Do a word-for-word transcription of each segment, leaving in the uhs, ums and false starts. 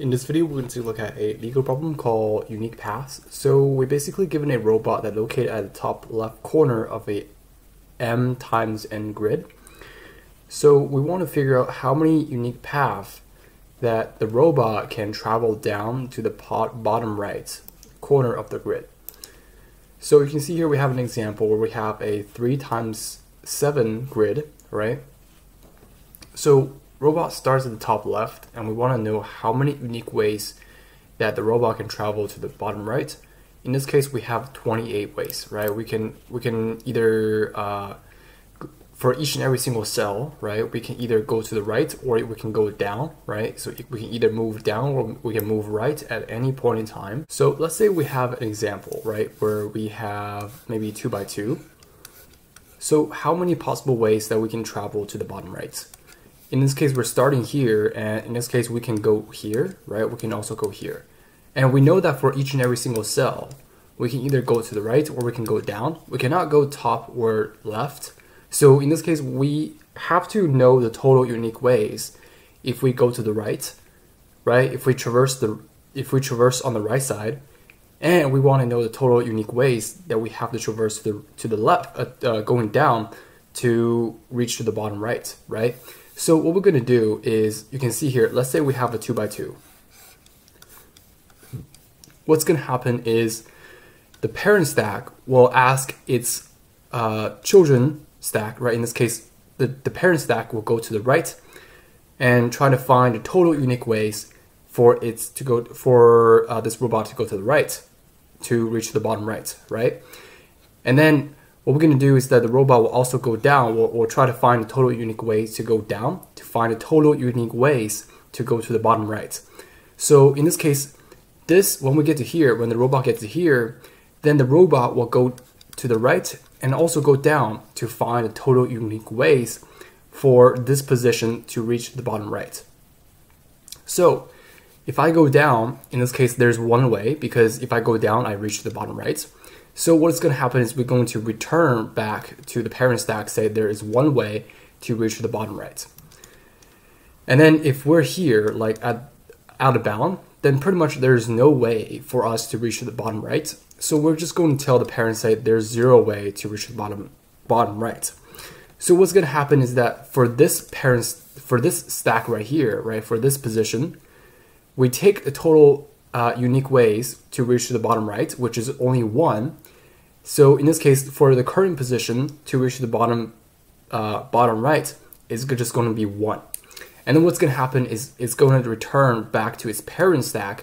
In this video, we're going to look at a legal problem called unique paths. So we're basically given a robot that's located at the top left corner of a m times n grid. So we want to figure out how many unique paths that the robot can travel down to the bottom right corner of the grid. So you can see here we have an example where we have a three times seven grid, right? So robot starts at the top left, and we want to know how many unique ways that the robot can travel to the bottom right. In this case, we have twenty-eight ways, right? We can we can either uh, for each and every single cell, right? We can either go to the right or we can go down, right? So we can either move down or we can move right at any point in time. So let's say we have an example, right, where we have maybe two by two. So how many possible ways that we can travel to the bottom right? In this case, we're starting here, and in this case, we can go here, right? We can also go here. And we know that for each and every single cell, we can either go to the right or we can go down. We cannot go top or left. So in this case, we have to know the total unique ways if we go to the right, right? If we traverse the, if we traverse on the right side, and we want to know the total unique ways that we have to traverse to the, to the left, uh, uh, going down to reach to the bottom right, right? So what we're going to do is, you can see here, let's say we have a two by two. What's going to happen is the parent stack will ask its uh, children stack, right? In this case, the, the parent stack will go to the right and try to find the total unique ways for its to go for uh, this robot to go to the right to reach the bottom right, right? And then what we're going to do is that the robot will also go down or, or try to find the total unique ways to go down to find the total unique ways to go to the bottom right. So in this case, this when we get to here, when the robot gets to here, then the robot will go to the right and also go down to find the total unique ways for this position to reach the bottom right. So if I go down, in this case, there's one way because if I go down, I reach the bottom right. So what's going to happen is we're going to return back to the parent stack, say there is one way to reach the bottom right. And then if we're here, like at, out of bound, then pretty much there's no way for us to reach the bottom right. So we're just going to tell the parent, say there's zero way to reach the bottom bottom right. So what's going to happen is that for this parent, for this stack right here, right, for this position, we take the total Uh, unique ways to reach to the bottom right, which is only one. So in this case, for the current position to reach the bottom uh, bottom right is just going to be one. And then what's going to happen is it's going to return back to its parent stack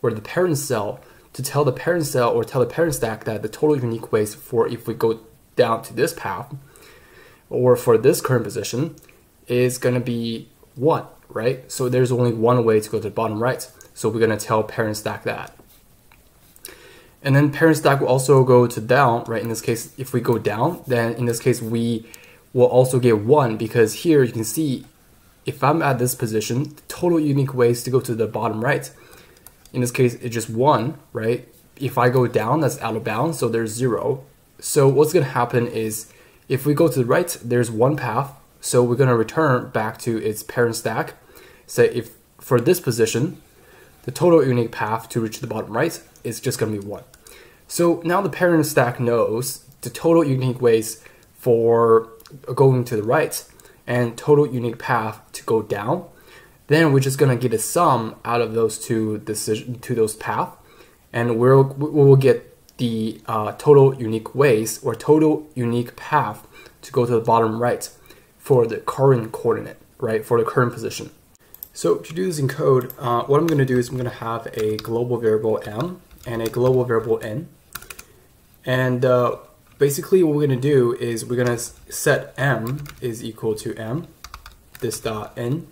or the parent cell to tell the parent cell or tell the parent stack that the total unique ways for if we go down to this path or for this current position is going to be one, right? So there's only one way to go to the bottom right. So we're going to tell parent stack that. And then parent stack will also go to down, right? In this case, if we go down, then in this case, we will also get one because here you can see if I'm at this position, the total unique ways to go to the bottom right. In this case, it's just one, right? If I go down, that's out of bounds, so there's zero. So what's going to happen is if we go to the right, there's one path. So we're going to return back to its parent stack. Say if for this position, the total unique path to reach the bottom right is just going to be one. So now the parent stack knows the total unique ways for going to the right and total unique path to go down. Then we're just going to get a sum out of those two decision to those paths, and we'll we will get the uh, total unique ways or total unique path to go to the bottom right for the current coordinate, right, for the current position. So to do this in code, uh, what I'm going to do is I'm going to have a global variable m and a global variable n. And uh, basically what we're going to do is we're going to set m is equal to m, this dot n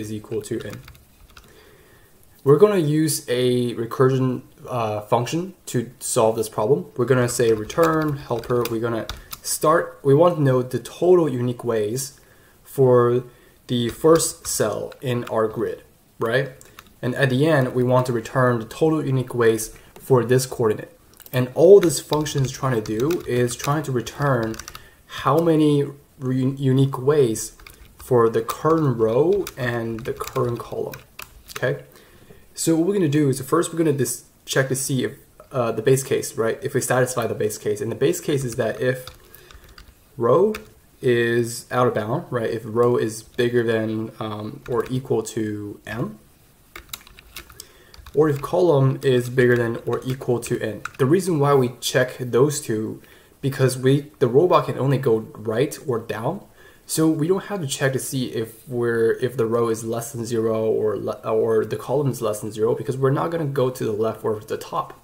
is equal to n. We're going to use a recursion uh, function to solve this problem. We're going to say return helper. We're going to start, we want to know the total unique ways for the first cell in our grid, right? And at the end, we want to return the total unique ways for this coordinate. And all this function is trying to do is trying to return how many unique ways for the current row and the current column, okay? So what we're going to do is first we're going to check to see if uh, the base case, right? If we satisfy the base case. And the base case is that if row is out of bound, right? If row is bigger than um, or equal to m, or if column is bigger than or equal to n. The reason why we check those two, because we the robot can only go right or down. So we don't have to check to see if we're if the row is less than zero or or the column is less than zero, because we're not going to go to the left or the top.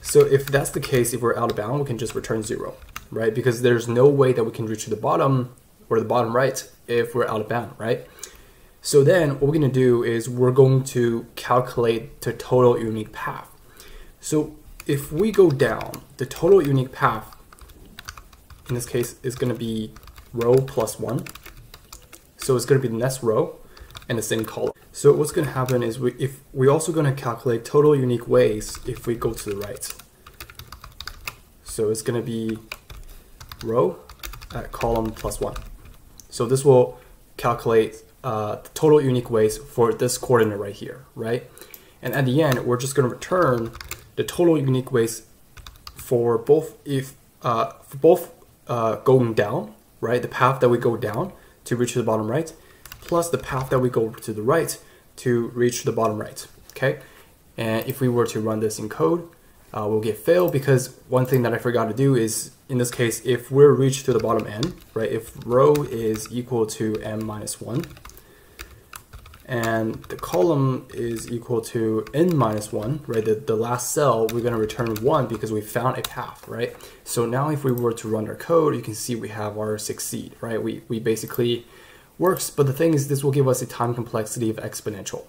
So if that's the case, if we're out of bound, we can just return zero, right? Because there's no way that we can reach to the bottom or the bottom right if we're out of bound, right? So then what we're going to do is we're going to calculate the total unique path. So if we go down, the total unique path in this case is going to be row plus one. So it's going to be the next row and the same column. So what's going to happen is we, if we're also going to calculate total unique ways if we go to the right. So it's going to be row at column plus one. So this will calculate uh, the total unique ways for this coordinate right here, right? And at the end, we're just going to return the total unique ways for both if uh, for both uh, going down, right, the path that we go down to reach the bottom right, plus the path that we go to the right to reach the bottom right, okay? And if we were to run this in code, uh, we'll get fail, because one thing that I forgot to do is, in this case, if we're reached to the bottom end, right, if row is equal to m minus one, and the column is equal to n minus one, right, the, the last cell, we're going to return one because we found a path, right? So now if we were to run our code, you can see we have our succeed, right? We, we basically works, but the thing is this will give us a time complexity of exponential.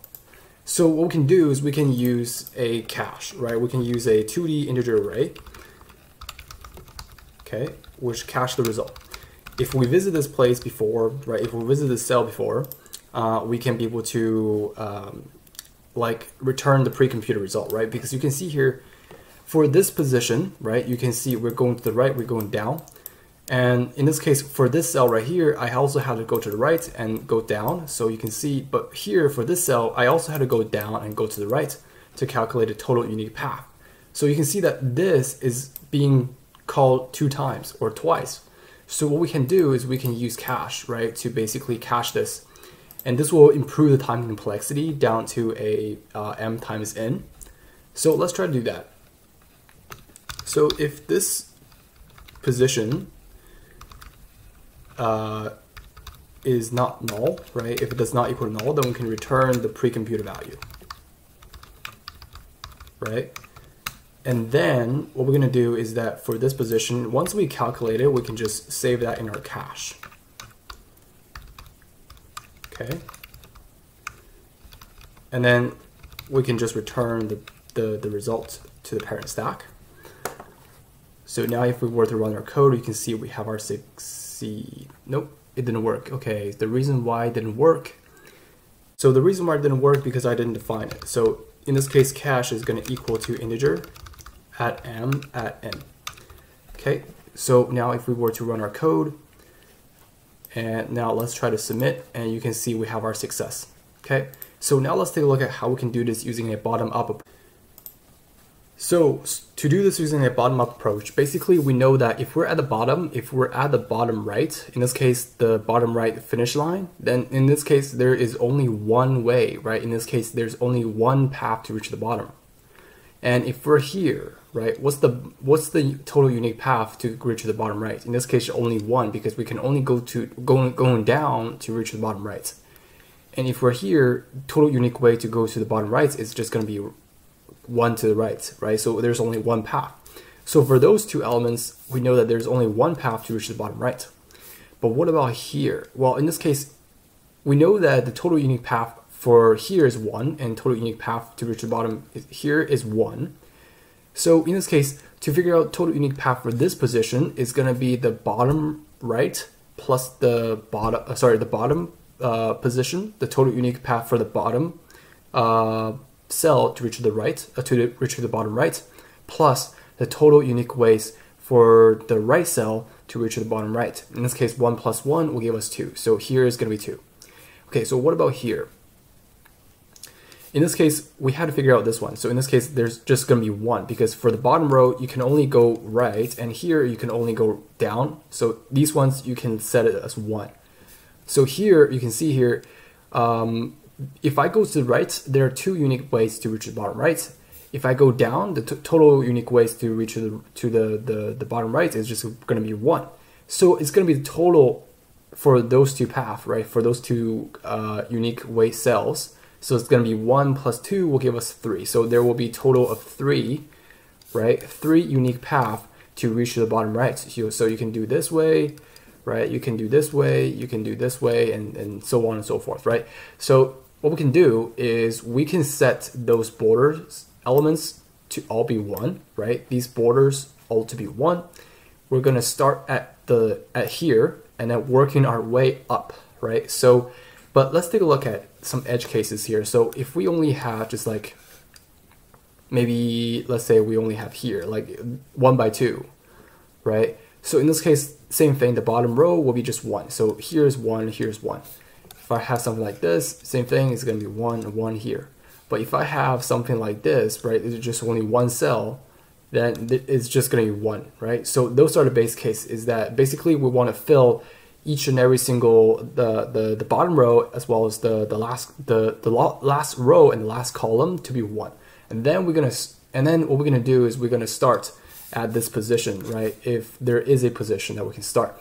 So what we can do is we can use a cache, right? We can use a two D integer array, okay, which cache the result. If we visit this place before, right, if we visit this cell before, Uh, we can be able to um, like return the pre-computed result, right? Because you can see here for this position, right, you can see we're going to the right, we're going down. And in this case, for this cell right here, I also had to go to the right and go down. So you can see, but here for this cell, I also had to go down and go to the right to calculate a total unique path. So you can see that this is being called two times or twice. So what we can do is we can use cache, right, to basically cache this. And this will improve the time complexity down to a uh, m times n. So let's try to do that. So if this position uh, is not null, right? If it does not equal null, then we can return the pre-computed value, right? And then what we're going to do is that for this position, once we calculate it, we can just save that in our cache. Okay, and then we can just return the, the, the result to the parent stack. So now if we were to run our code, you can see we have our succeed. Nope, it didn't work. Okay, the reason why it didn't work. So the reason why it didn't work because I didn't define it. So in this case, cache is going to equal to integer at m at n. Okay, so now if we were to run our code, and now let's try to submit, and you can see we have our success. Okay, so now let's take a look at how we can do this using a bottom-up approach. So to do this using a bottom-up approach, basically we know that if we're at the bottom, if we're at the bottom right, in this case the bottom right finish line, then in this case there is only one way, right? In this case there's only one path to reach the bottom. And if we're here, right, what's the what's the total unique path to reach the bottom right? In this case, only one, because we can only go to going going down to reach the bottom right. And if we're here, total unique way to go to the bottom right is just going to be one to the right, right? So there's only one path. So for those two elements, we know that there's only one path to reach the bottom right. But what about here? Well, in this case, we know that the total unique path for here is one, and total unique path to reach the bottom is, here is one. So in this case, to figure out total unique path for this position is going to be the bottom right plus the bottom, uh, sorry, the bottom uh, position, the total unique path for the bottom uh, cell to reach the right, uh, to the, reach the bottom right, plus the total unique ways for the right cell to reach the bottom right. In this case, one plus one will give us two. So here is going to be two. Okay, so what about here? In this case, we had to figure out this one. So in this case, there's just going to be one, because for the bottom row, you can only go right, and here you can only go down. So these ones, you can set it as one. So here, you can see here, um, if I go to the right, there are two unique ways to reach the bottom right. If I go down, the total unique ways to reach the, to the, the, the bottom right is just going to be one. So it's going to be the total for those two paths, right? For those two uh, unique way cells. So it's going to be one plus two will give us three. So there will be a total of three, right? Three unique paths to reach the bottom right. So you can do this way, right? You can do this way, you can do this way, and, and so on and so forth, right? So what we can do is we can set those border elements to all be one, right? These borders all to be one. We're going to start at the at here and then working our way up, right? So, but let's take a look at some edge cases here. So if we only have just like, maybe let's say we only have here, like one by two, right? So in this case, same thing, the bottom row will be just one. So here's one, here's one. If I have something like this, same thing, it's gonna be one, one here. But if I have something like this, right, it's just only one cell, then it's just gonna be one, right? So those are the base case, is that basically we wanna fill each and every single the, the the bottom row as well as the the last the the last row and the last column to be one, and then we're gonna and then what we're gonna do is we're gonna start at this position, right? If there is a position that we can start.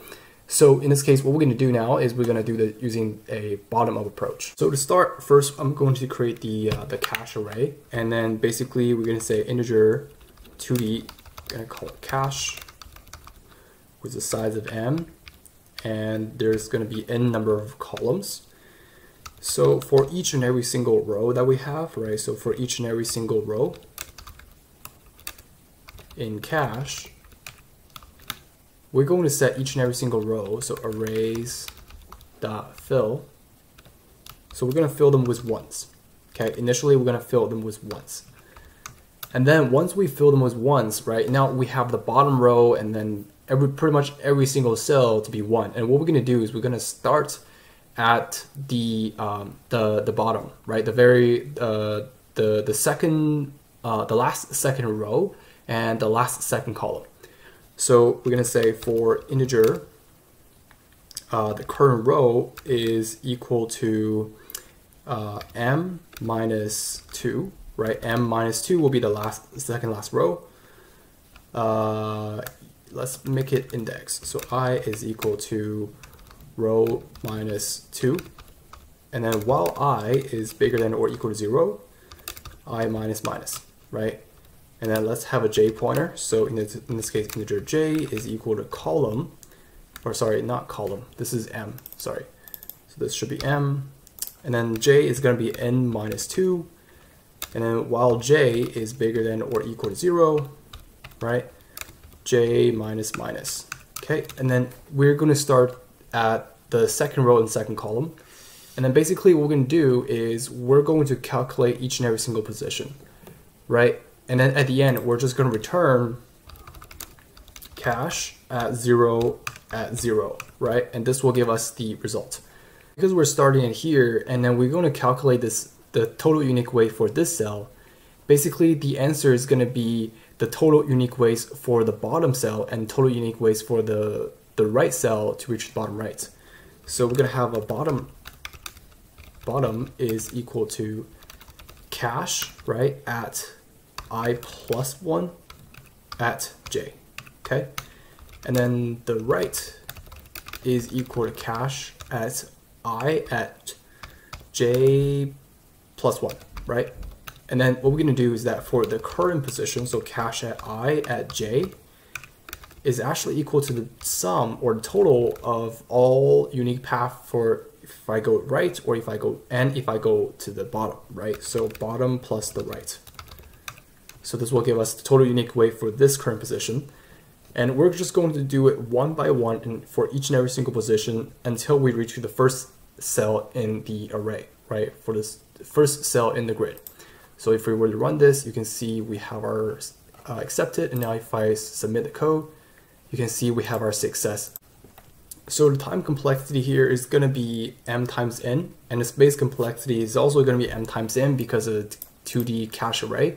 So in this case, what we're gonna do now is we're gonna do the using a bottom up approach. So to start, first I'm going to create the uh, the cache array, and then basically we're gonna say integer two D, gonna call it cache with the size of m. And there's going to be n number of columns. So for each and every single row that we have, right? So for each and every single row in cache, we're going to set each and every single row. So arrays.fill. So we're going to fill them with ones. Okay. Initially, we're going to fill them with ones. And then once we fill them with ones, right? Now we have the bottom row and then every pretty much every single cell to be one. And what we're gonna do is we're gonna start at the um, the the bottom, right? The very uh, the the second uh, the last second row and the last second column. So we're gonna say for integer, uh, the current row is equal to uh, m minus two, right? M minus two will be the last second last row. Uh, Let's make it index. So I is equal to row minus two. And then while I is bigger than or equal to zero, I minus minus, right? And then let's have a j pointer. So in this, in this case, integer j is equal to column, or sorry, not column. This is m, sorry. So this should be m. And then j is going to be n minus two. And then while j is bigger than or equal to zero, right? J minus minus, okay? And then we're gonna start at the second row and second column. And then basically what we're gonna do is we're going to calculate each and every single position, right? And then at the end, we're just gonna return cache at zero at zero, right? And this will give us the result. Because we're starting in here, and then we're gonna calculate this the total unique way for this cell, basically the answer is gonna be the total unique ways for the bottom cell and total unique ways for the, the right cell to reach the bottom right. So we're gonna have a bottom, bottom is equal to cache, right, at I plus one at j, okay? And then the right is equal to cache at I at j plus one, right? And then what we're gonna do is that for the current position, so cache at I at j is actually equal to the sum or the total of all unique path for if I go right or if I go and if I go to the bottom, right? So bottom plus the right. So this will give us the total unique way for this current position. And we're just going to do it one by one and for each and every single position until we reach the first cell in the array, right? For this first cell in the grid. So if we were to run this, you can see we have our uh, accepted. And now if I submit the code, you can see we have our success. So the time complexity here is going to be m times n, and the space complexity is also going to be m times n because of the two D cache array.